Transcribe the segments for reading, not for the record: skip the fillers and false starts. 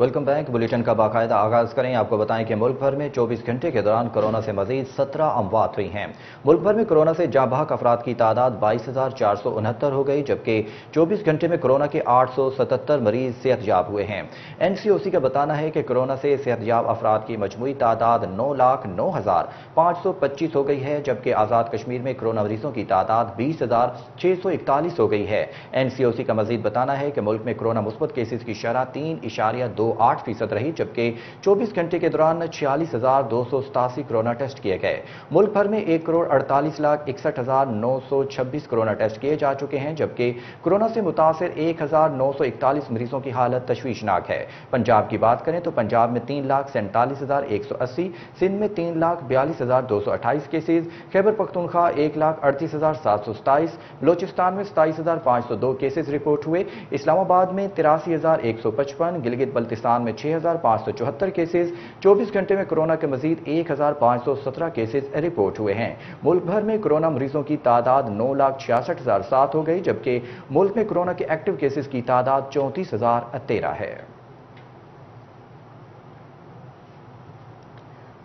Welcome back. Bulletin का बाकायदा आगाज करें। आपको बताएं कि मुल्क भर में 24 घंटे के दौरान कोरोना से मजीद 17 अमवात हुई हैं। मुल्क भर में कोरोना से जाँ बहक अफराद की तादाद 22,469 हो गई, जबकि 24 घंटे में कोरोना के 877 मरीज सेहतयाब हुए हैं। NCOC का बताना है कि कोरोना से सेहतयाब अफराद की मजमूई तादाद 9,09,525 हो गई है, जबकि आज़ाद कश्मीर में कोरोना मरीजों की तादाद 20,641 हो गई है। NCOC का मजीद बताना है कि मुल्क में कोरोना मुस्बत केसेज की शरह 3.28% रही, जबकि 24 घंटे के दौरान 46,287 कोरोना टेस्ट किए गए। मुल्क भर में 1,48,61,926 कोरोना टेस्ट किए जा चुके हैं, जबकि कोरोना से मुतासर 1,941 मरीजों की हालत तशवीशनाक है। पंजाब की बात करें तो पंजाब में 3,47,180, सिंध में 3,42,228 केसेज, खैबर पख्तूनख्वा 1,38,727, बलोचिस्तान में 27,502 केसेज रिपोर्ट हुए, इस्लामाबाद में 83,155, गिलगित बल्तिस्तान में 6,574 केसेज। 24 घंटे में कोरोना के मजीद 1,517 केसेज रिपोर्ट हुए हैं। मुल्क भर में कोरोना मरीजों की तादाद 9,66,007 हो गई, जबकि मुल्क में कोरोना के एक्टिव केसेज की तादाद 34,013 है।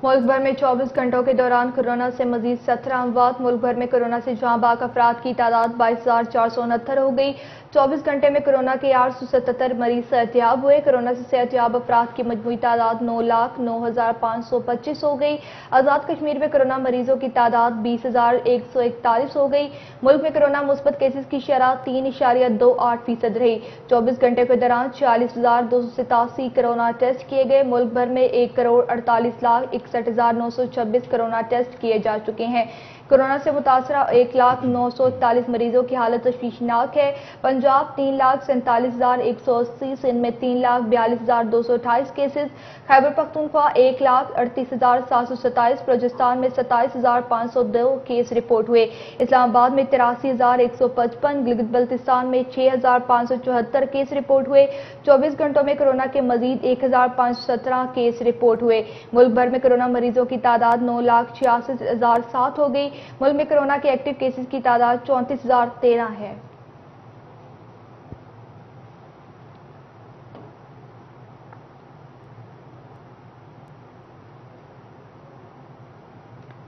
मुल्क भर में 24 घंटों के दौरान कोरोना से मजीद 17 अमवात। मुल्क भर में कोरोना से जहाँ बाक अफराद की तादाद 22,469 हो गई। 24 घंटे में कोरोना के 877 मरीज सेहतयाब हुए। कोरोना से सेहतयाब अफराद की मजमूई तादाद 9,09,525 हो गई। आज़ाद कश्मीर में कोरोना मरीजों की तादाद 20,141 हो गई। मुल्क में कोरोना मुस्बत केसेज की शरह 3.28% रही। 24 घंटे के दौरान 46,287 कोरोना टेस्ट किए गए। मुल्क भर में 1,48,61,926 कोरोना टेस्ट किए जा चुके हैं। कोरोना से मुतासरा 1,09,41 मरीजों की हालत तशवीशनाक है। पंजाब 3,47,180, सिंध में 3,42,228 केसेज, खैबर पख्तूनख्वा 1,38,727, बलोचिस्तान में 27,502 केस रिपोर्ट हुए, इस्लामाबाद में 83,155, गिलगित बल्तिस्तान में 6,574 केस रिपोर्ट हुए। 24 घंटों में कोरोना के मजीद 1,517 केस रिपोर्ट हुए। मुल्क भर में कोरोना मरीजों की तादाद 9,66,007 हो गई। मुल्क में कोरोना के एक्टिव केसेस की तादाद 34,013 है।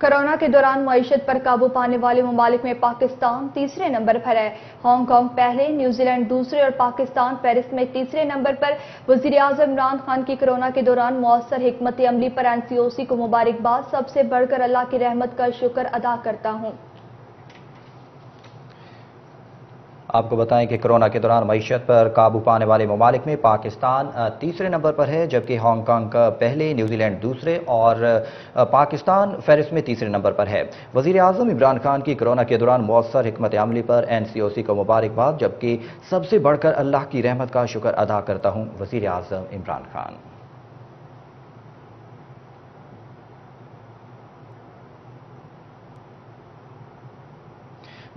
कोरोना के दौरान मईशत पर काबू पाने वाले ममालिक में पाकिस्तान तीसरे नंबर पर है। हांगकांग पहले, न्यूजीलैंड दूसरे और पाकिस्तान पेरिस में तीसरे नंबर पर। वज़ीर आज़म इमरान खान की कोरोना के दौरान मौसर हिकमत अमली पर NCOC को मुबारकबाद। सबसे बढ़कर अल्लाह की रहमत का शुक्र अदा करता हूँ। आपको बताएं कि कोरोना के दौरान मईशत पर काबू पाने वाले ममालिक में पाकिस्तान तीसरे नंबर पर है, जबकि हांगकांग पहले, न्यूजीलैंड दूसरे और पाकिस्तान फहरिस्त में तीसरे नंबर पर है। वज़ीर आज़म इमरान खान की कोरोना के दौरान मौसर हिकमत अमली पर NCOC को मुबारकबाद, जबकि सबसे बढ़कर अल्लाह की रहमत का शुक्र अदा करता हूँ। वज़ीर आज़म इमरान खान।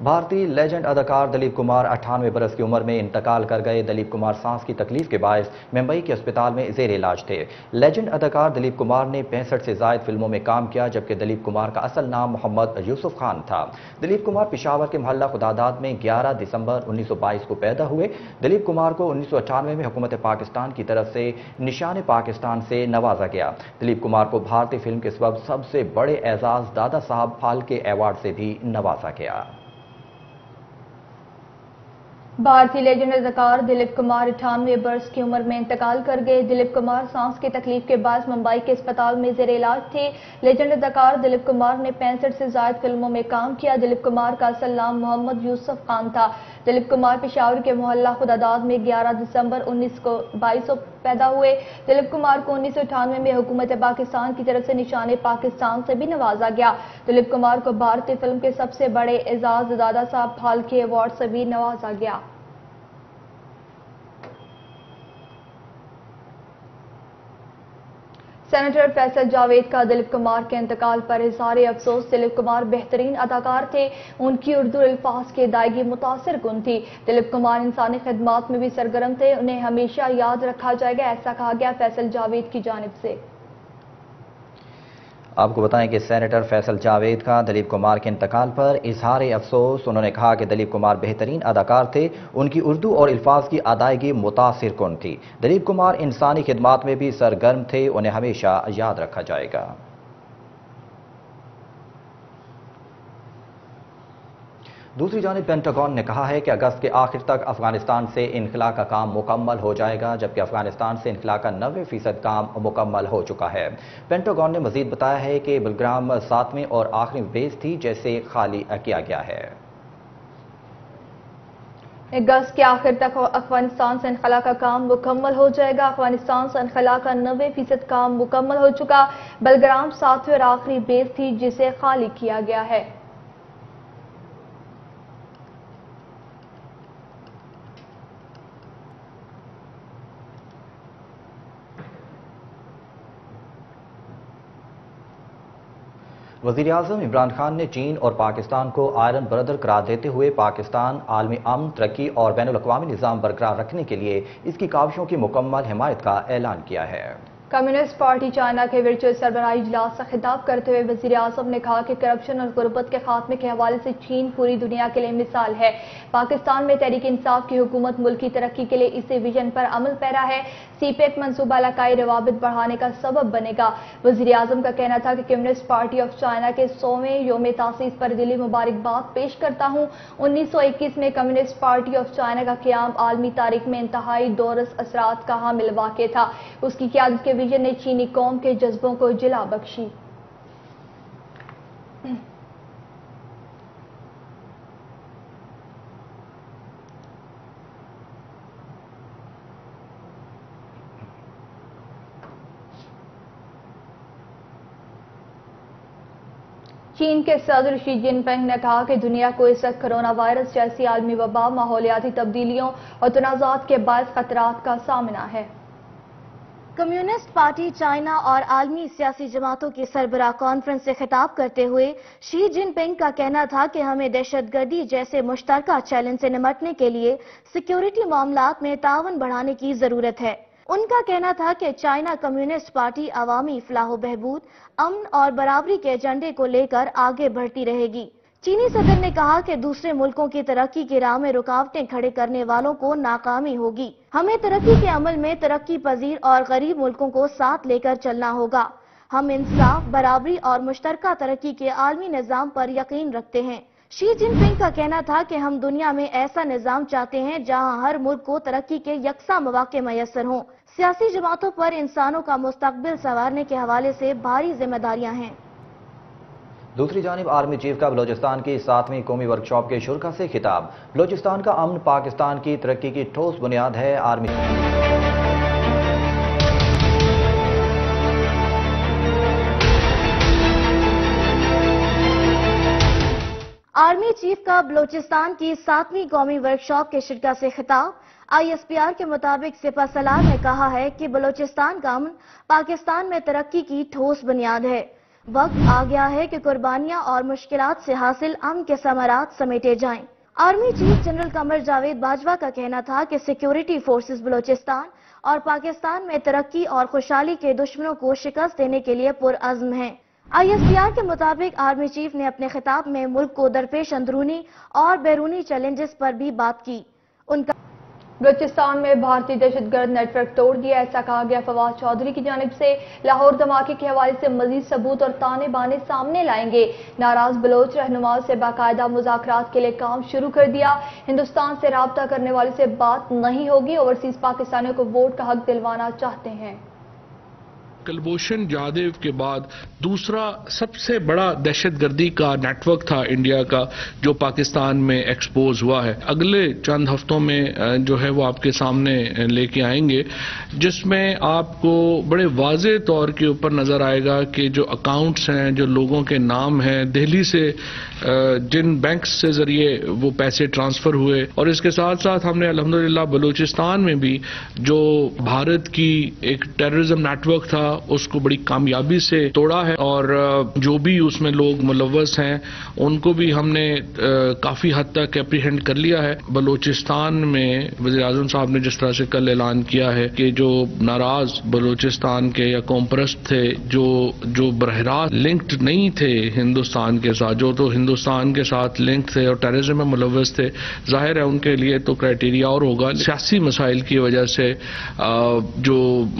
भारतीय लेजेंड अदाकार दिलीप कुमार 98 बरस की उम्र में इंतकाल कर गए। दिलीप कुमार सांस की तकलीफ के बायस मुंबई के अस्पताल में जेर इलाज थे। लेजेंड अदाकार दिलीप कुमार ने 65 से जायद फिल्मों में काम किया, जबकि दिलीप कुमार का असल नाम मोहम्मद यूसुफ खान था। दिलीप कुमार पिशावर के मोहल्ला खुदादाद में 11 दिसंबर 1922 को पैदा हुए। दिलीप कुमार को 1998 में हुकूमत पाकिस्तान की तरफ से निशान पाकिस्तान से नवाजा गया। दिलीप कुमार को भारतीय फिल्म के सबब सबसे बड़े एजाज़ दादा साहब फाल्के अवार्ड से भी नवाजा गया। भारतीय लेजेंड अदाकार दिलीप कुमार 98 बरस की उम्र में इंतकाल कर गए। दिलीप कुमार सांस की तकलीफ के बाद मुंबई के अस्पताल में जेर इलाज थे। लेजेंड अदाकार दिलीप कुमार ने 65 से ज्यादा फिल्मों में काम किया। दिलीप कुमार का असल नाम मोहम्मद यूसुफ खान था। दिलीप कुमार पिशावर के मोहल्ला खुदादाद में 11 दिसंबर 1922 को पैदा हुए। दिलीप कुमार को 1998 में हुकूमत पाकिस्तान की तरफ से निशान पाकिस्तान से भी नवाजा गया। दिलीप कुमार को भारतीय फिल्म के सबसे बड़े एजाज़ दादा साहब फाल्के अवार्ड से भी नवाजा गया। सेनेटर फैसल जावेद का दिलीप कुमार के इंतकाल पर इज़हार अफसोस। दिलीप कुमार बेहतरीन अदाकार थे। उनकी उर्दू अल्फाज की अदायगी मुतासर कुन थी। दिलीप कुमार इंसानी खिदमत में भी सरगर्म थे। उन्हें हमेशा याद रखा जाएगा, ऐसा कहा गया फैसल जावेद की जानिब से। आपको बताएं कि सेनेटर फैसल जावेद का दिलीप कुमार के इंतकाल पर इजहार अफसोस। उन्होंने कहा कि दिलीप कुमार बेहतरीन अदाकार थे, उनकी उर्दू और अल्फाज की अदायगी मुतासिर कौन थी। दिलीप कुमार इंसानी खिदमात में भी सरगर्म थे, उन्हें हमेशा याद रखा जाएगा। दूसरी जानिब पेंटागन ने कहा है कि अगस्त के आखिर तक अफगानिस्तान से इनखला का काम मुकम्मल हो जाएगा, जबकि अफगानिस्तान से इनखला का 90% काम मुकम्मल हो चुका है। पेंटागन ने मजीद बताया है कि बलग्राम 7वें और आखिरी बेस थी जैसे खाली किया गया है। अगस्त के आखिर तक अफगानिस्तान से इनखला का काम मुकम्मल हो जाएगा। अफगानिस्तान से इनखला का 90% काम मुकम्मल हो चुका। बलग्राम 7वें और आखिरी बेस थी जिसे खाली किया गया है। वज़ीर आज़म इमरान खान ने चीन और पाकिस्तान को आयरन ब्रदर करार देते हुए पाकिस्तान आलमी अमन, तरक्की और बैनुल अक़वामी निज़ाम बरकरार रखने के लिए इसकी काविशों की मुकम्मल हिमायत का ऐलान किया है। कम्युनिस्ट पार्टी चाइना के वर्चुअल सरबराही इजलास का खिताब करते हुए वज़ीर आज़म ने कहा कि करप्शन और गुरबत के खात्मे के हवाले से चीन पूरी दुनिया के लिए मिसाल है। पाकिस्तान में तहरीक इंसाफ की हुकूमत मुल्क की तरक्की के लिए इसी विजन पर अमल पैरा है। सीपेक मनसूबा इलाकाई रवाबित बढ़ाने का सबब बनेगा। वज़ीर आज़म का कहना था कि कम्युनिस्ट पार्टी ऑफ चाइना के 100वें योम तासीस पर दिली मुबारकबाद पेश करता हूँ। 1921 में कम्युनिस्ट पार्टी ऑफ चाइना का क़याम आलमी तारीख में इंतहाई दोरस असरात का हामिल वाक़या था। उसकी क़यादत के विजन ने चीनी कौम के जज्बों को जिला बख्शी। चीन के सदर शी जिनपिंग ने कहा कि दुनिया को इस वक्त कोरोना वायरस जैसी आलमी वबा, माहौलियाती तब्दीलियों और तनाज़ात के बायस खतरात का सामना है। कम्युनिस्ट पार्टी चाइना और आलमी सियासी जमातों की सरबराह कॉन्फ्रेंस से खिताब करते हुए शी जिनपिंग का कहना था कि हमें दहशतगर्दी जैसे मुश्तरका चैलेंज से निमटने के लिए सिक्योरिटी मामलात में तावन बढ़ाने की जरूरत है। उनका कहना था कि चाइना कम्युनिस्ट पार्टी अवामी फलाह बहबूद, अमन और बराबरी के एजेंडे को लेकर आगे बढ़ती रहेगी। चीनी सदर ने कहा कि दूसरे मुल्कों की तरक्की की राह में रुकावटें खड़े करने वालों को नाकामी होगी। हमें तरक्की के अमल में तरक्की पजीर और गरीब मुल्कों को साथ लेकर चलना होगा। हम इंसाफ, बराबरी और मुश्तरका तरक्की के आलमी निज़ाम पर यकीन रखते हैं। शी जिनपिंग का कहना था कि हम दुनिया में ऐसा निज़ाम चाहते हैं जहाँ हर मुल्क को तरक्की के यकसा मौके मैसर हों। सियासी जमातों पर इंसानों का मुस्तकबिल संवारने के हवाले से भारी जिम्मेदारियां हैं। दूसरी जानिब आर्मी चीफ का बलोचिस्तान की 7वीं कौमी वर्कशॉप के शुरा से खिताब। बलोचिस्तान का अमन पाकिस्तान की तरक्की की ठोस बुनियाद है। आर्मी चीफ का बलोचिस्तान की 7वीं कौमी वर्कशॉप के शिरकत से खिताब। ISPR के मुताबिक सिपा सलार ने कहा है कि बलोचिस्तान का अमन पाकिस्तान में तरक्की की ठोस बुनियाद है। वक्त आ गया है कि कुर्बानियां और मुश्किलात से हासिल अमन के समरात समेटे जाएं। Army chief general Qamar Javed Bajwa का कहना था कि सिक्योरिटी फोर्सेस बलोचिस्तान और पाकिस्तान में तरक्की और खुशहाली के दुश्मनों को शिकस्त देने के लिए पुरअज़्म हैं। ISPR के मुताबिक आर्मी चीफ ने अपने खिताब में मुल्क को दरपेश अंदरूनी और बैरूनी चैलेंजेस पर भी बात की। उनका बलूचिस्तान में भारतीय दहशतगर्द नेटवर्क तोड़ दिया, ऐसा कहा गया। फवाद चौधरी की जानिब से लाहौर धमाके के हवाले से मजीद सबूत और ताने बाने सामने लाएंगे। नाराज बलोच रहनुमाओं से बाकायदा मुज़ाकरात के लिए काम शुरू कर दिया। हिंदुस्तान से राबता करने वाले से बात नहीं होगी। ओवरसीज पाकिस्तानियों को वोट का हक दिलवाना चाहते हैं। कुलभूषण जाधव के बाद दूसरा सबसे बड़ा दहशतगर्दी का नेटवर्क था इंडिया का, जो पाकिस्तान में एक्सपोज हुआ है। अगले चंद हफ्तों में जो है वो आपके सामने लेके आएंगे, जिसमें आपको बड़े वाज़े तौर के ऊपर नजर आएगा कि जो अकाउंट्स हैं, जो लोगों के नाम हैं, दिल्ली से जिन बैंक्स से जरिए वो पैसे ट्रांसफर हुए। और इसके साथ साथ हमने अल्हम्दुलिल्लाह बलूचिस्तान में भी जो भारत की एक टेररिज्म नेटवर्क था, उसको बड़ी कामयाबी से तोड़ा है और जो भी उसमें लोग मुलव्वस हैं उनको भी हमने काफ़ी हद तक एप्रीहेंड कर लिया है। बलोचिस्तान में वज़ीर आज़म साहब ने जिस तरह से कल ऐलान किया है कि जो नाराज़ बलोचिस्तान के या कॉमप्रस्त थे, जो बरह रास्त लिंक्ड नहीं थे हिंदुस्तान के साथ, जो तो हिंदुस्तान के साथ लिंक्ड थे और टेररिज्म में मुलव्वस थे, जाहिर है उनके लिए तो क्राइटेरिया और होगा। सियासी मसाइल की वजह से जो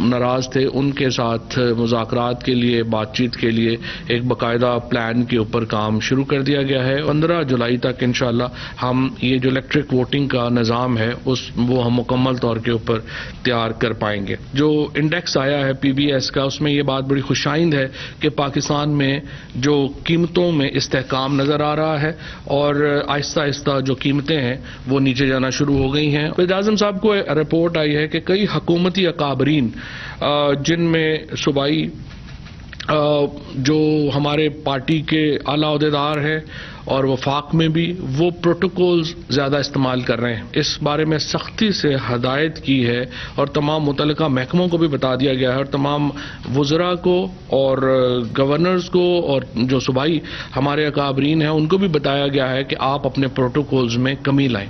नाराज थे उनके साथ मुज़ाकरात के लिए, बातचीत के लिए एक बाकायदा प्लान के ऊपर काम शुरू कर दिया गया है। 15 जुलाई तक इंशाल्लाह हम ये जो इलेक्ट्रिक वोटिंग का निज़ाम है वो हम मुकम्मल तौर के ऊपर तैयार कर पाएंगे। जो इंडेक्स आया है PBS का, उसमें ये बात बड़ी खुशाइंद है कि पाकिस्तान में जो कीमतों में इस्तेहकाम नज़र आ रहा है और आहिस्ता आहिस्ता जो कीमतें हैं वो नीचे जाना शुरू हो गई हैं। वज़ीर आज़म साहब को रिपोर्ट आई है कि कई हकूमती अकाबरीन जिनमें सूबाई जो हमारे पार्टी के आला अहदेदार हैं और वफाक में भी, वो प्रोटोकॉल्स ज़्यादा इस्तेमाल कर रहे हैं। इस बारे में सख्ती से हदायत की है और तमाम मुतलका महकमों को भी बता दिया गया है और तमाम वज़रा को और गवर्नर्स को और जो सूबाई हमारे अकाबरीन हैं उनको भी बताया गया है कि आप अपने प्रोटोकॉल्स में कमी लाएं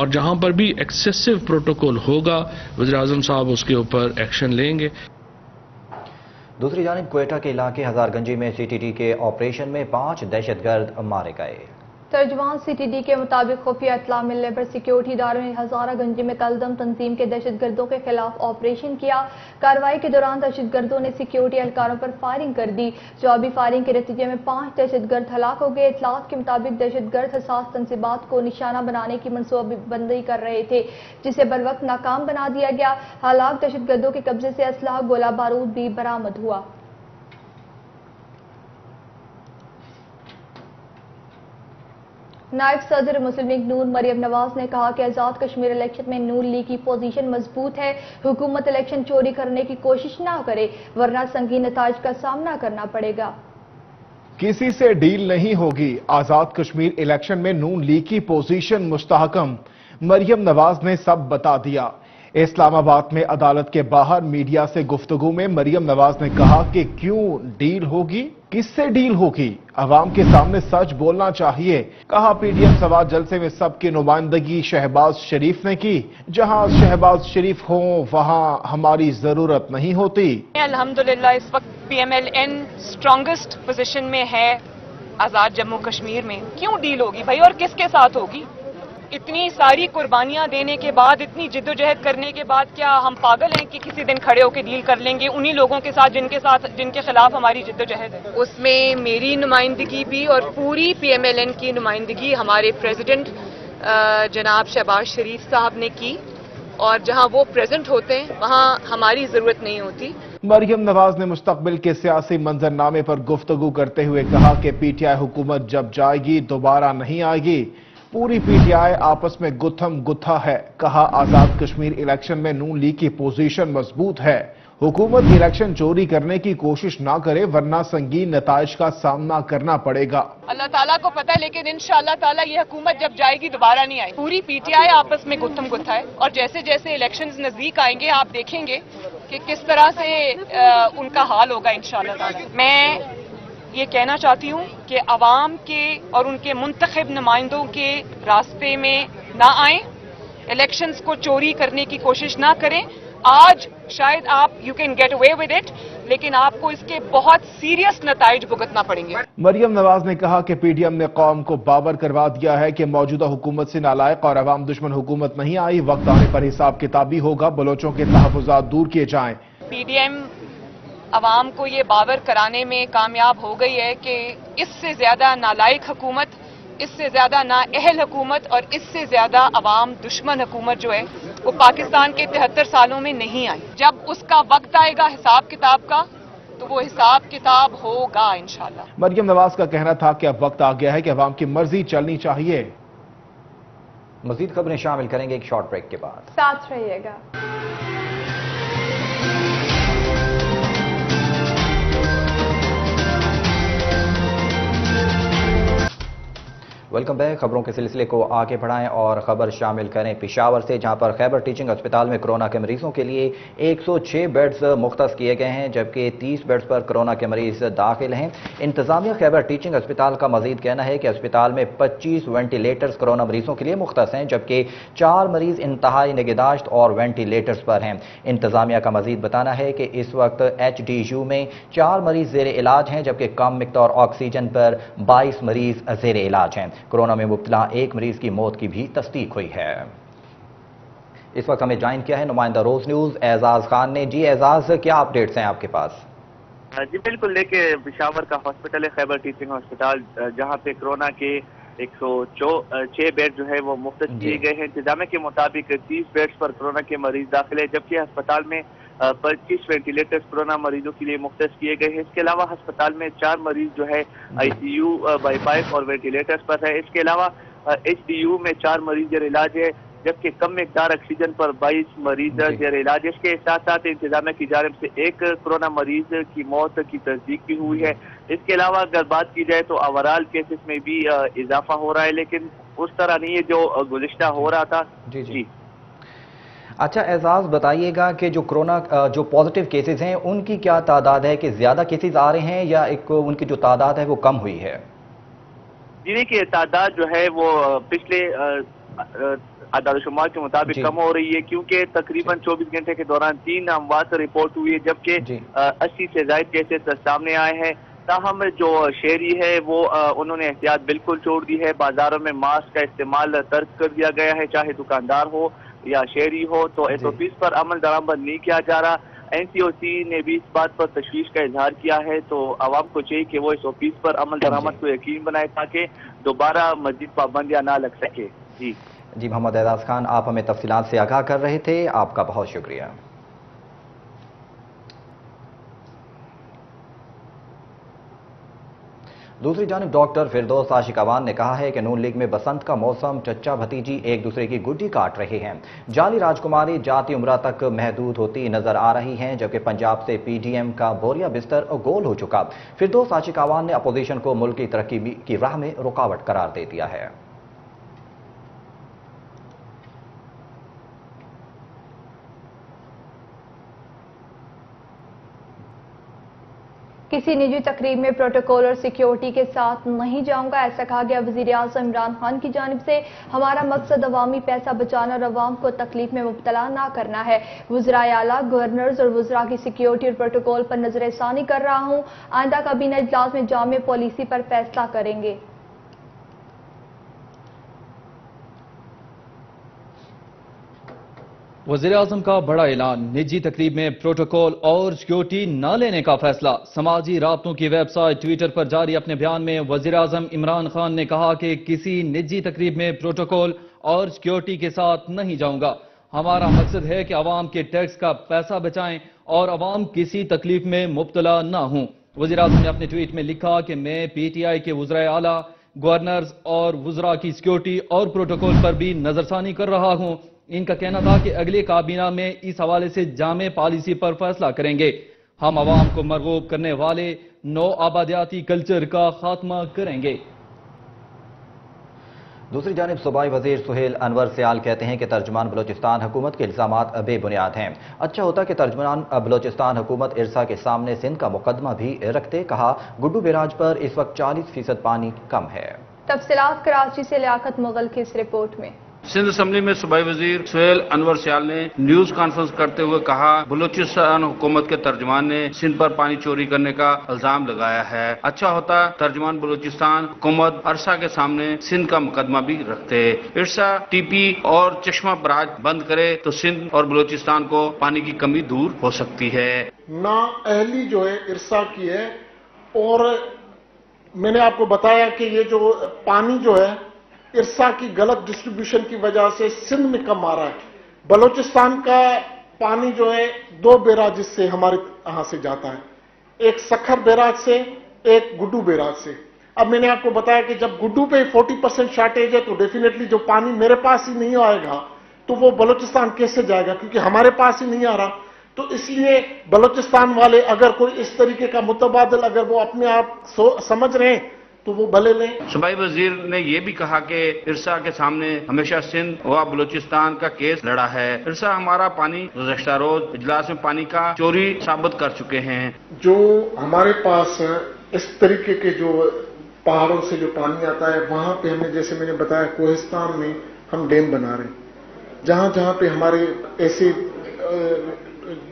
और जहां पर भी एक्सेसिव प्रोटोकॉल होगा वज़ीर आज़म साहब उसके ऊपर एक्शन लेंगे। दूसरी जानिब क्वेटा के इलाके हजारगंजी में CTT के ऑपरेशन में 5 दहशतगर्द मारे गए। तर्जमान CTT के मुताबिक खुफिया इतला में लेबर सिक्योरिटी इदारों ने हजारागंजी में कलदम तंजीम के दहशतगर्दों के खिलाफ ऑपरेशन किया। कार्रवाई के दौरान दहशतगर्दों ने सिक्योरिटी एहलकारों पर फायरिंग कर दी। जवाबी फायरिंग के नतीजे में 5 दहशतगर्द हलाक हो गए। इतलात के मुताबिक दहशतगर्द हसास तनसीबात को निशाना बनाने की मनसूबाबंदी कर रहे थे जिसे बरवक्त नाकाम बना दिया गया। हलाक दहशतगर्दों के कब्जे से असलाह, गोला बारूद भी बरामद हुआ। नायब सदर मुस्लिम लीग नून मरियम नवाज ने कहा कि आज़ाद कश्मीर इलेक्शन में नून लीग की पोजीशन मजबूत है। हुकूमत इलेक्शन चोरी करने की कोशिश ना करे वरना संगीन नताज का सामना करना पड़ेगा। किसी से डील नहीं होगी। आज़ाद कश्मीर इलेक्शन में नून लीग की पोजीशन मुस्तहकम, मरियम नवाज ने सब बता दिया। इस्लामाबाद में अदालत के बाहर मीडिया से गुफ्तगू में मरियम नवाज ने कहा कि क्यों डील होगी, किससे डील होगी, अवाम के सामने सच बोलना चाहिए। कहा PDM सवाल जलसे में सबकी नुमाइंदगी शहबाज शरीफ ने की। जहां शहबाज शरीफ हो वहां हमारी जरूरत नहीं होती। अल्हम्दुलिल्लाह इस वक्त PML-N स्ट्रॉन्गेस्ट पोजीशन में है आजाद जम्मू कश्मीर में। क्यों डील होगी भाई, और किसके साथ होगी? इतनी सारी कुर्बानियां देने के बाद, इतनी जिद्दोजहद करने के बाद, क्या हम पागल हैं कि किसी दिन खड़े होकर डील कर लेंगे उन्हीं लोगों के साथ जिनके खिलाफ हमारी जिद्दोजहद है? उसमें मेरी नुमाइंदगी भी और पूरी PML-N की नुमाइंदगी हमारे प्रेसिडेंट जनाब शहबाज शरीफ साहब ने की और जहां वो प्रेजेंट होते हैं वहां हमारी जरूरत नहीं होती। मरियम नवाज ने मुस्तकबिल के सियासी मंजरनामे पर गुफ्तगू करते हुए कहा कि PTI हुकूमत जब जाएगी दोबारा नहीं आएगी। पूरी PTI आपस में गुत्थम गुत्था है। कहा आजाद कश्मीर इलेक्शन में नून लीग की पोजीशन मजबूत है। हुकूमत इलेक्शन चोरी करने की कोशिश ना करे वरना संगीन नताइज का सामना करना पड़ेगा। अल्लाह ताला को पता है, लेकिन इंशाअल्लाह ताला ये हुकूमत जब जाएगी दोबारा नहीं आएगी। पूरी PTI आपस में गुत्थम गुत्था है और जैसे जैसे इलेक्शंस नजदीक आएंगे आप देखेंगे कि किस तरह से उनका हाल होगा इंशाअल्लाह ताला। मैं ये कहना चाहती हूँ कि आवाम के और उनके मुंतखब नुमाइंदों के रास्ते में ना आएं, इलेक्शंस को चोरी करने की कोशिश ना करें। आज शायद आप you can get away with it, लेकिन आपको इसके बहुत सीरियस नताइज भुगतना पड़ेंगे। मरियम नवाज ने कहा कि PDM ने कौम को बावर करवा दिया है कि मौजूदा हुकूमत से नालायक और आवाम दुश्मन हुकूमत नहीं आई। वक्त आने पर हिसाब किताबी होगा। बलोचों के तहफ़्फ़ुज़ात दूर किए जाएं। PDM आवाम को ये बावर कराने में कामयाब हो गई है कि इससे ज्यादा नालायक हुकूमत, इससे ज्यादा नाअहल हुकूमत और इससे ज्यादा आवाम दुश्मन हुकूमत जो है वो पाकिस्तान के 73 सालों में नहीं आई। जब उसका वक्त आएगा हिसाब किताब का तो वो हिसाब किताब होगा इंशाल्लाह। मरियम नवाज का कहना था कि अब वक्त आ गया है कि आवाम की मर्जी चलनी चाहिए। मजीद खबरें शामिल करेंगे एक शॉर्ट ब्रेक के बाद। साथ रहिएगा। Welcome back. खबरों के सिलसिले को आगे बढ़ाएं और खबर शामिल करें पिशावर से, जहां पर खैबर टीचिंग अस्पताल में कोरोना के मरीजों के लिए 106 बेड्स मुख्तस किए गए हैं, जबकि 30 बेड्स पर कोरोना के मरीज दाखिल हैं। इंतजामिया खैबर टीचिंग अस्पताल का मजीद कहना है कि अस्पताल में 25 वेंटिलेटर्स कोरोना मरीजों के लिए मुख्तस हैं, जबकि 4 मरीज इंतहाई निगहदाश्त और वेंटिलेटर्स पर हैं। इंतजामिया का मजीद बताना है कि इस वक्त HDU में 4 मरीज जेर इलाज हैं, जबकि कम मिकदार ऑक्सीजन पर 22 मरीज जेर इलाज हैं। कोरोना में मुब्तला 1 मरीज की मौत की भी तस्दीक हुई है। इस वक्त हमें ज्वाइन किया है नुमाइंदा रोज न्यूज एजाज खान ने। जी एजाज, क्या अपडेट्स हैं आपके पास? जी बिल्कुल, देखिए पिशावर का हॉस्पिटल है खैबर टीचिंग हॉस्पिटल, जहां पे कोरोना के 106 बेड जो है वो मुफ्त किए गए हैं। इंतजामे के मुताबिक 30 बेड्स पर कोरोना के मरीज दाखिल है, जबकि अस्पताल में 25 वेंटिलेटर्स कोरोना मरीजों के लिए मुख्तस किए गए हैं। इसके अलावा अस्पताल में 4 मरीज जो है ICU बाईपास और वेंटिलेटर्स पर है। इसके अलावा HDU में 4 मरीज जेर इलाज है, जबकि कम मिकदार ऑक्सीजन पर 22 मरीज जेर इलाज है। इसके साथ साथ इंतजामिया की जानिब से 1 कोरोना मरीज की मौत की तस्दीक भी हुई है। इसके अलावा अगर बात की जाए तो ओवरऑल केसेस में भी इजाफा हो रहा है, लेकिन उस तरह नहीं है जो गुज़िश्ता हो रहा था। जी। अच्छा एजाज, बताइएगा कि जो कोरोना जो पॉजिटिव केसेस हैं उनकी क्या तादाद है, कि ज्यादा केसेस आ रहे हैं या उनकी जो तादाद है वो कम हुई है? जिले की तादाद जो है वो पिछले आदादोशुमार के मुताबिक कम हो रही है, क्योंकि तकरीबन 24 घंटे के दौरान 3 अमवात रिपोर्ट हुई है, जबकि 80 से ज्यादा केसेस सामने आए हैं। ताहम जो शहरी है वो उन्होंने एहतियात बिल्कुल छोड़ दी है। बाजारों में मास्क का इस्तेमाल तर्क कर दिया गया है, चाहे दुकानदार हो या शहरी हो, तो SOPs पर अमल दरामद नहीं किया जा रहा। NCOC ने भी इस बात पर तशवीश का इजहार किया है, तो आवाम को चाहिए कि वो SOPs पर अमल दरामद को यकीन बनाए ताकि दोबारा मजीद पाबंदियां ना लग सके। जी मोहम्मद एजाज खान, आप हमें तफसीलात से आगाह कर रहे थे, आपका बहुत शुक्रिया। दूसरी जानब डॉक्टर फिरदौस आशिक अवान ने कहा है कि नून लीग में बसंत का मौसम चच्चा भतीजी एक दूसरे की गुड्डी काट रहे हैं। जाली राजकुमारी जाति उम्र तक महदूद होती नजर आ रही हैं, जबकि पंजाब से PDM का बोरिया बिस्तर गोल हो चुका। फिरदौस आशिक अवान ने अपोजिशन को मुल्क की तरक्की की राह में रुकावट करार दे दिया है। किसी निजी तकरीब में प्रोटोकॉल और सिक्योरिटी के साथ नहीं जाऊंगा, ऐसा कहा गया वज़ीर आज़म इमरान खान की जानिब से। हमारा मकसद अवामी पैसा बचाना और अवाम को तकलीफ में मुब्तला ना करना है। वज़राए आला, गवर्नर्स और वज़रा की सिक्योरिटी और प्रोटोकॉल पर नजर सानी कर रहा हूँ। आइंदा कैबिनेट इजलास में जामे पॉलिसी पर फैसला करेंगे। वज़ीर आज़म का बड़ा ऐलान, निजी तकरीब में प्रोटोकॉल और सिक्योरिटी न लेने का फैसला। समाजी राब्तों की वेबसाइट ट्विटर पर जारी अपने बयान में वज़ीर आज़म इमरान खान ने कहा कि किसी निजी तकरीब में प्रोटोकॉल और सिक्योरिटी के साथ नहीं जाऊंगा। हमारा मकसद है कि आवाम के टैक्स का पैसा बचाएं और आवाम किसी तकलीफ में मुब्तला ना हों। वज़ीर आज़म ने अपने ट्वीट में लिखा कि मैं PTI के वज़राए आला, गवर्नर्स और वज़रा की सिक्योरिटी और प्रोटोकॉल पर भी नजरसानी कर रहा हूँ। इनका कहना था कि अगले काबीना में इस हवाले से जामे पॉलिसी पर फैसला करेंगे। हम आवाम को मरगूब करने वाले नौ आबादियाती कल्चर का खात्मा करेंगे। दूसरी जानिब सूबाई वजीर सुहेल अनवर सियाल कहते हैं कि तर्जुमान बलोचिस्तान हुकूमत के इल्ज़ामात बेबुनियाद हैं। अच्छा होता कि तर्जुमान बलोचिस्तान हुकूमत IRSA के सामने सिंध का मुकदमा भी रखते। कहा गुड्डू बैराज पर इस वक्त 40% पानी कम है। तफसीलात कराची से लियाकत मुगल की इस रिपोर्ट में। सिंध असम्बली में सूबाई वजीर सुहेल अनवर सियाल ने न्यूज कॉन्फ्रेंस करते हुए कहा बलूचिस्तान हुकूमत के तर्जुमान ने सिंध पर पानी चोरी करने का इल्जाम लगाया है। अच्छा होता तर्जुमान बलूचिस्तान हुकूमत IRSA के सामने सिंध का मुकदमा भी रखते। IRSA TP और चश्मा बराज बंद करे तो सिंध और बलूचिस्तान को पानी की कमी दूर हो सकती है। ना अहली जो है IRSA की है, और मैंने आपको बताया कि ये जो पानी जो है IRSA की गलत डिस्ट्रीब्यूशन की वजह से सिंध में कम आ रहा है। बलूचिस्तान का पानी जो है 2 बैराज से हमारे यहाँ से जाता है, एक सक्खर बैराज से, एक गुड्डू बैराज से। अब मैंने आपको बताया कि जब गुड्डू पे 40% शॉर्टेज है तो डेफिनेटली जो पानी मेरे पास ही नहीं आएगा तो वो बलूचिस्तान कैसे जाएगा, क्योंकि हमारे पास ही नहीं आ रहा। तो इसलिए बलूचिस्तान वाले अगर कोई इस तरीके का मुतबादल अगर वो अपने आप समझ रहे हैं तो वो भले लें। सूबाई वजीर ने ये भी कहा कि इरसा के सामने हमेशा सिंध व बलूचिस्तान का केस लड़ा है। इरसा हमारा पानी गुज़श्ता रोज इजलास में पानी का चोरी साबित कर चुके हैं। जो हमारे पास इस तरीके के जो पहाड़ों से जो पानी आता है वहाँ पे हमने जैसे मैंने बताया कोहिस्तान में हम डैम बना रहे हैं, जहाँ जहाँ पे हमारे ऐसे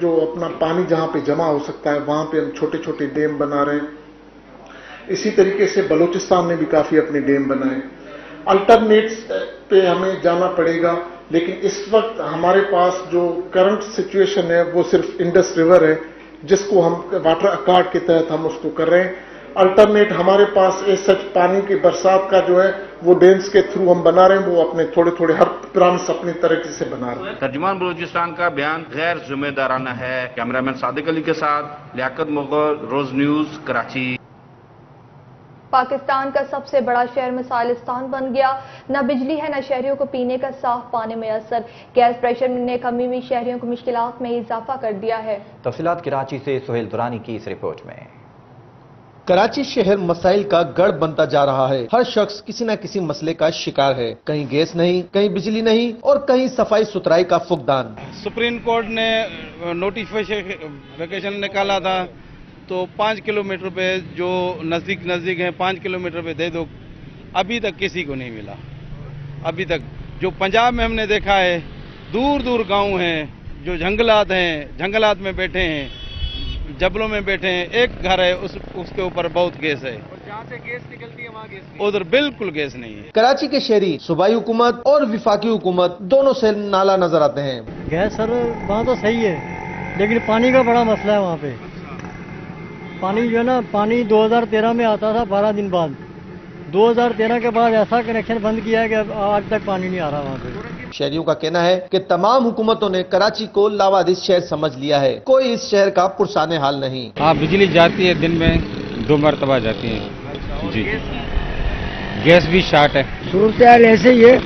जो अपना पानी जहाँ पे जमा हो सकता है वहाँ पे हम छोटे छोटे डैम बना रहे हैं। इसी तरीके से बलूचिस्तान में भी काफी अपने डैम बनाए। अल्टरनेट्स पे हमें जाना पड़ेगा, लेकिन इस वक्त हमारे पास जो करंट सिचुएशन है वो सिर्फ इंडस रिवर है, जिसको हम वाटर अकार्ड के तहत हम उसको कर रहे हैं। अल्टरनेट हमारे पास इस सच पानी की बरसात का जो है वो डैम्स के थ्रू हम बना रहे हैं, वो अपने थोड़े थोड़े हर प्रांत अपनी तरीके से बना रहे हैं। तर्जुमान बलूचिस्तान का बयान गैर जिम्मेदाराना है। कैमरामैन सादिक अली के साथ लियाकत मुग़ल, रोज न्यूज, कराची। पाकिस्तान का सबसे बड़ा शहर मिसाइलिस्तान बन गया। न बिजली है न शहरियों को पीने का साफ पानी में असर। गैस प्रेशर में कमी हुई, शहरियों को मुश्किलात में इजाफा कर दिया है। तफसीलात कराची से सुहेल दुरानी की इस रिपोर्ट में। कराची शहर मसाइल का गढ़ बनता जा रहा है। हर शख्स किसी न किसी मसले का शिकार है। कहीं गैस नहीं, कहीं बिजली नहीं और कहीं सफाई सुथराई का फुकदान। सुप्रीम कोर्ट ने नोटिफिकेशन निकाला था तो 5 किलोमीटर पे जो नज़दीक है 5 किलोमीटर पे दे दो, अभी तक किसी को नहीं मिला। अभी तक जो पंजाब में हमने देखा है, दूर दूर गांव हैं, जो जंगलात हैं, जंगलात में बैठे हैं, जबलों में बैठे हैं। एक घर है उसके ऊपर बहुत गैस है, जहाँ से गैस निकलती है वहाँ गैस, उधर बिल्कुल गैस नहीं है। कराची के शहरी सूबाई हुकूमत और विफाकी हुकूमत दोनों से नाला नजर आते हैं। गैस सर वहाँ तो सही है, लेकिन पानी का बड़ा मसला है। वहाँ पे पानी जो है ना, पानी 2013 में आता था 12 दिन बाद। 2013 के बाद ऐसा कनेक्शन बंद किया है कि आज तक पानी नहीं आ रहा वहाँ पे। शहरियों का कहना है कि तमाम हुकूमतों ने कराची को लावारिस शहर समझ लिया है, कोई इस शहर का पुरसाने हाल नहीं। हाँ, बिजली जाती है दिन में 2 मरतबा जाती है जी, गैस भी शॉर्ट है। सूरत हाल ऐसे ही है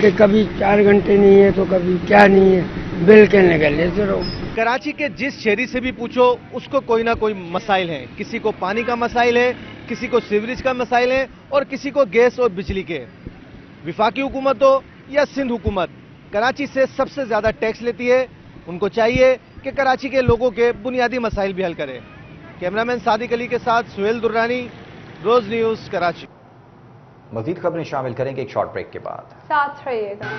कि कभी 4 घंटे नहीं है तो कभी क्या नहीं है, बिल के निकलने से रहो। कराची के जिस शहरी से भी पूछो उसको कोई ना कोई मसाइल है। किसी को पानी का मसाइल है, किसी को सीवरेज का मसाइल है और किसी को गैस और बिजली के। विफाकी हुकूमत हो या सिंध हुकूमत, कराची से सबसे ज़्यादा टैक्स लेती है। उनको चाहिए कि कराची के लोगों के बुनियादी मसाइल भी हल करे। कैमरामैन सादिक अली के साथ सुहेल दुर्रानी, रोज़ न्यूज़, कराची। मज़ीद खबरें शामिल करेंगे एक शॉर्ट ब्रेक के बाद, साथ रहिएगा।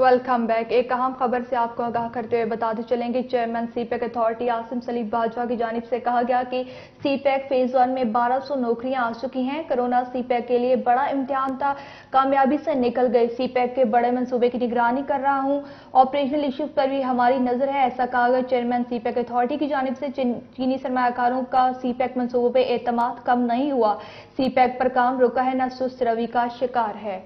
Welcome back. एक अहम खबर से आपको आगाह करते हुए बता दें चलेंगे, chairman CPEC authority Asim Saleem Bajwa की जानिब से कहा गया कि सीपेक फेज 1 में 1200 नौकरियां आ चुकी हैं। कोरोना सीपेक के लिए बड़ा इम्तिहान था, कामयाबी से निकल गए। सीपेक के बड़े मंसूबे की निगरानी कर रहा हूं, ऑपरेशनल इश्यूज पर भी हमारी नजर है, ऐसा कहा गया चेयरमैन सीपेक अथॉरिटी की जानिब से। चीनी सरमायाकारों का सीपेक मंसूबों पर एतमाद कम नहीं हुआ। सीपेक पर काम रुका है, न सुस्त रवि का शिकार है।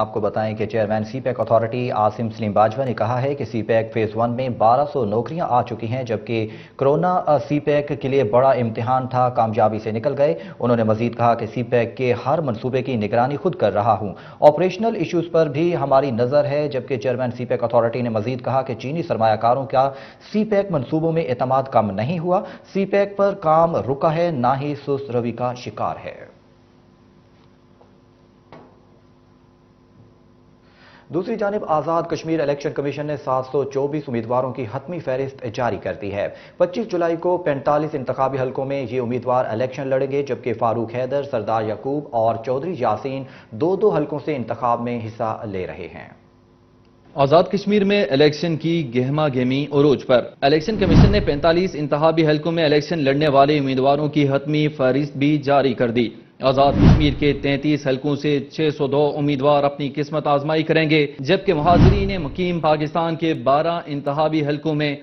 आपको बताएं कि chairman CPEC authority Asim Saleem Bajwa ने कहा है कि सीपेक फेज 1 में 1200 नौकरियां आ चुकी हैं, जबकि कोरोना सीपेक के लिए बड़ा इम्तिहान था, कामयाबी से निकल गए। उन्होंने मजीद कहा कि सीपेक के हर मनसूबे की निगरानी खुद कर रहा हूं, ऑपरेशनल इश्यूज पर भी हमारी नज़र है। जबकि चेयरमैन सीपेक अथॉरिटी ने मजीद कहा कि चीनी सरमायाकारों का सीपेक मनसूबों में एतमाद कम नहीं हुआ, सीपेक पर काम रुका है, ना ही सुस्त रवि का शिकार है। दूसरी जानब आज़ाद कश्मीर इलेक्शन कमीशन ने 724 उम्मीदवारों की हतमी फहरिस्त जारी कर दी है। 25 जुलाई को 45 इंतखाबी हल्कों में ये उम्मीदवार इलेक्शन लड़ेंगे, जबकि फारूक हैदर, सरदार याकूब और चौधरी यासीन 2-2 हल्कों से इंतखाब में हिस्सा ले रहे हैं। आज़ाद कश्मीर में इलेक्शन की गहमा गहमी उरूज पर इलेक्शन कमीशन ने 45 इंतखाबी हल्कों में इलेक्शन लड़ने वाले उम्मीदवारों की हतमी फहरिस्त भी जारी कर दी। आज़ाद कश्मीर के 33 हल्कों से 602 उम्मीदवार अपनी किस्मत आजमाई करेंगे, जबकि महाजरीन मुकीम पाकिस्तान के 12 इंतहाबी हल्कों में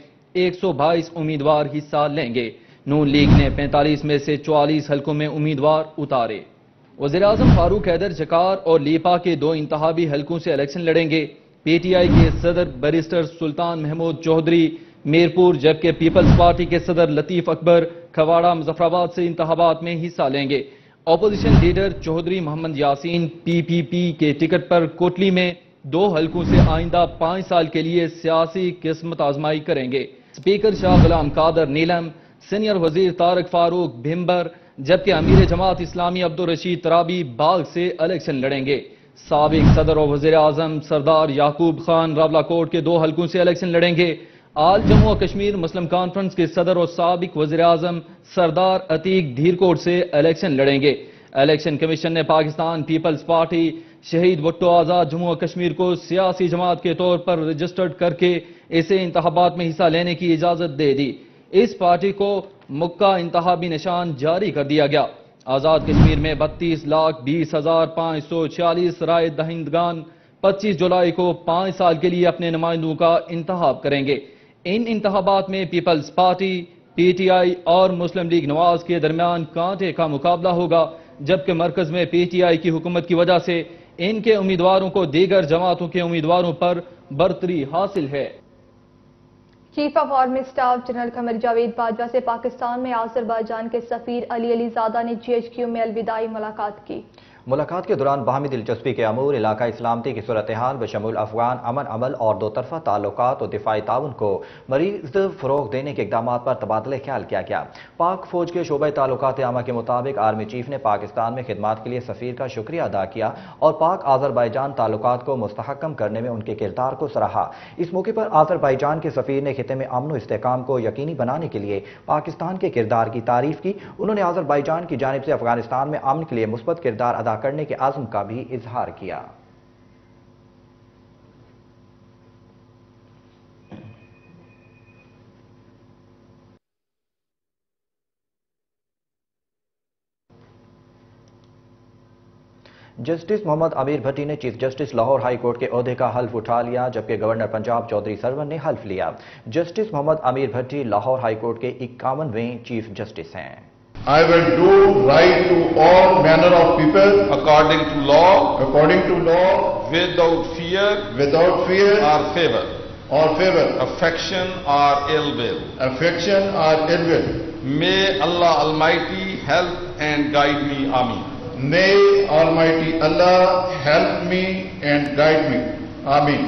122 उम्मीदवार हिस्सा लेंगे। नून लीग ने 45 में से 44 हल्कों में उम्मीदवार उतारे। वज़ीर-ए-आज़म फारूक हैदर जकार और लीपा के 2 इंतहाबी हल्कों से इलेक्शन लड़ेंगे। PTI के सदर बैरिस्टर सुल्तान महमूद चौधरी मीरपुर, जबकि पीपल्स पार्टी के सदर लतीफ अकबर खवाड़ा मुजफ्फराबाद से इंतहाबात में हिस्सा लेंगे। Opposition leader Chaudhry Mohammad Yasin PPP के टिकट पर कोटली में दो हलकों से आइंदा 5 साल के लिए सियासी किस्मत आजमाई करेंगे। स्पीकर शाह गुलाम कादर नीलम, सीनियर वजीर तारक फारूक भिम्बर जबकि अमीर जमात इस्लामी अब्दुल रशीद तराबी बाग से इलेक्शन लड़ेंगे। साबिक सदर और वजीर आजम सरदार याकूब खान रावलाकोट के 2 हलकों से इलेक्शन लड़ेंगे। आज जम्मू और कश्मीर मुस्लिम कॉन्फ्रेंस के सदर और साबिक वज़ीर आज़म सरदार अतीक धीरकोट से इलेक्शन लड़ेंगे। इलेक्शन कमीशन ने पाकिस्तान पीपल्स पार्टी शहीद भुट्टो आज़ाद जम्मू और कश्मीर को सियासी जमात के तौर पर रजिस्टर्ड करके इसे इंतखाबात में हिस्सा लेने की इजाज़त दे दी। इस पार्टी को मुक्का इंतहाबी निशान जारी कर दिया गया। आज़ाद कश्मीर में 32,20,546 राय दहिंदगान 25 जुलाई को 5 साल के लिए अपने नुमाइंदों का इंतखाब करेंगे। इन इंतखाबात में पीपल्स पार्टी पीटीआई और मुस्लिम लीग नवाज के दरमियान कांटे का मुकाबला होगा जबकि मरकज में पीटीआई की हुकूमत की वजह से इनके उम्मीदवारों को दीगर जमातों के उम्मीदवारों पर बरतरी हासिल है। Chief of army staff general Qamar Javed Bajwa से पाकिस्तान में आज़रबाइजान के सफीर अली अलीजादा ने GHQ में अलविदाई मुलाकात की। मुलाकात के दौरान बाहमी दिलचस्पी के अमूर, इलाका इस्लामती की सूरत हाल बशमूल अफगान अमन अमल और दो तरफा ताल्लुकात और दिफाई ताउन को मरीज फरोग देने के इकदाम पर तबादले ख्याल किया गया। पाक फौज के शोबा ताल्लुकात आमा के मुताबिक आर्मी चीफ ने पाकिस्तान में खिदमात के लिए सफीर का शुक्रिया अदा किया और पाक आज़रबाइजान ताल्लुकात को मुस्तहकम करने में उनके किरदार को सराहा। इस मौके पर आज़रबाइजान के सफीर ने खित्ते में अमन व इस्तेकाम को यकीनी बनाने के लिए पाकिस्तान के किरदार की तारीफ की। उन्होंने आज़रबाइजान की जानिब से अफगानिस्तान में अमन के लिए मुस्बत किरदार अदा करने के आज़म का भी इजहार किया। जस्टिस मोहम्मद आमिर भट्टी ने chief justice Lahore high court के अहदे का हल्फ उठा लिया जबकि गवर्नर पंजाब चौधरी सरवन ने हल्फ लिया। Justice Mohammad Aamir Bhatti Lahore high court के 51वें चीफ जस्टिस हैं। I will do right to all manner of people according to law, without fear or favor, affection or ill will. May Allah Almighty help and guide me. Amin. May Almighty Allah help me and guide me. Amin.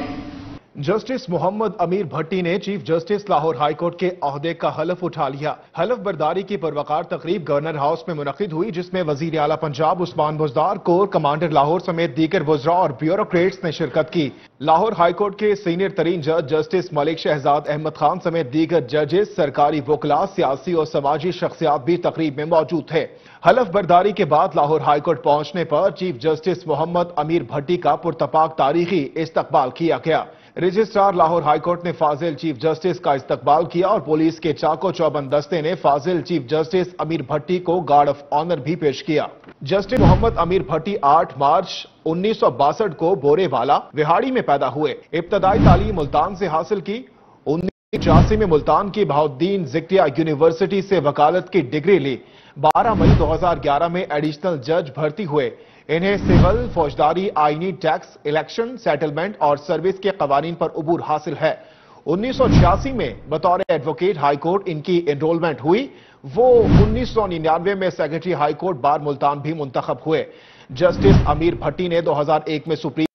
Justice Mohammad अमीर भट्टी ने chief justice Lahore high court के अहदे का हलफ उठा लिया। हलफ बर्दारी की परवकार तकरीब governor house में मुनक़िद हुई जिसमें वजीर आला पंजाब उस्मान बुज़दार कोर कमांडर लाहौर समेत दीगर वज़रा और ब्यूरोक्रेट्स ने शिरकत की। लाहौर हाईकोर्ट के सीनियर तरीन जज जस्टिस मलिक शहजाद अहमद खान समेत दीगर जजेस सरकारी वकला सियासी और समाजी शख्सियात भी तकरीब में मौजूद थे। हलफ बर्दारी के बाद लाहौर हाईकोर्ट पहुंचने पर चीफ जस्टिस मोहम्मद अमीर भट्टी का पुरतपाक तारीखी इस्तकबाल किया गया। रजिस्ट्रार लाहौर हाईकोर्ट ने फाजिल चीफ जस्टिस का इस्तकबाल किया और पुलिस के चाको चौबंद दस्ते ने फाजिल चीफ जस्टिस अमीर भट्टी को गार्ड ऑफ ऑनर भी पेश किया। जस्टिस मोहम्मद अमीर भट्टी 8 मार्च 1962 को बोरेवाला विहाड़ी में पैदा हुए। इब्तदाई तालीम मुल्तान से हासिल की। 1985 में मुल्तान की बहाउद्दीन जिक्रिया यूनिवर्सिटी से वकालत की डिग्री ली। 12 मई 2011 में एडिशनल जज भर्ती हुए। इन्हें सिविल फौजदारी आईनी टैक्स इलेक्शन सेटलमेंट और सर्विस के कवानीन पर अबूर हासिल है। 1986 में बतौर एडवोकेट हाईकोर्ट इनकी एनरोलमेंट हुई। वो 1999 में सेक्रेटरी हाईकोर्ट बार मुल्तान भी मुंतखब हुए। जस्टिस अमीर भट्टी ने 2001 में सुप्रीम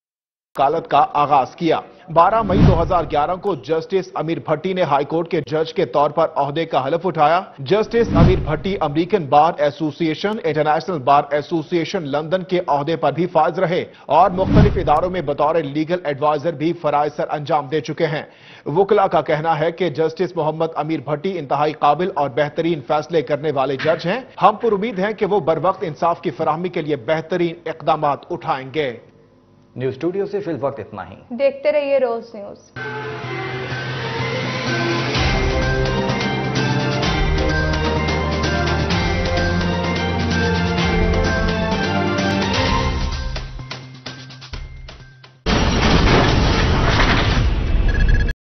वकालत का आगाज किया। 12 मई 2011 को जस्टिस अमीर भट्टी ने हाईकोर्ट के जज के तौर पर अहदे का हलफ उठाया। जस्टिस अमीर Bhatti American bar association international bar association London के अहदे पर भी फाइज रहे और मुख्तलिफ इदारों में बतौर लीगल एडवाइजर भी फराइज सर अंजाम दे चुके हैं। वकला का कहना है कि जस्टिस मोहम्मद अमीर भट्टी इंतहाई काबिल और बेहतरीन फैसले करने वाले जज हैं। हम पर उम्मीद है कि वो बर वक्त इंसाफ की फराहमी के लिए बेहतरीन इकदाम उठाएंगे। न्यूज़ स्टूडियो से फिल वक्त इतना ही। देखते रहिए रोज न्यूज़।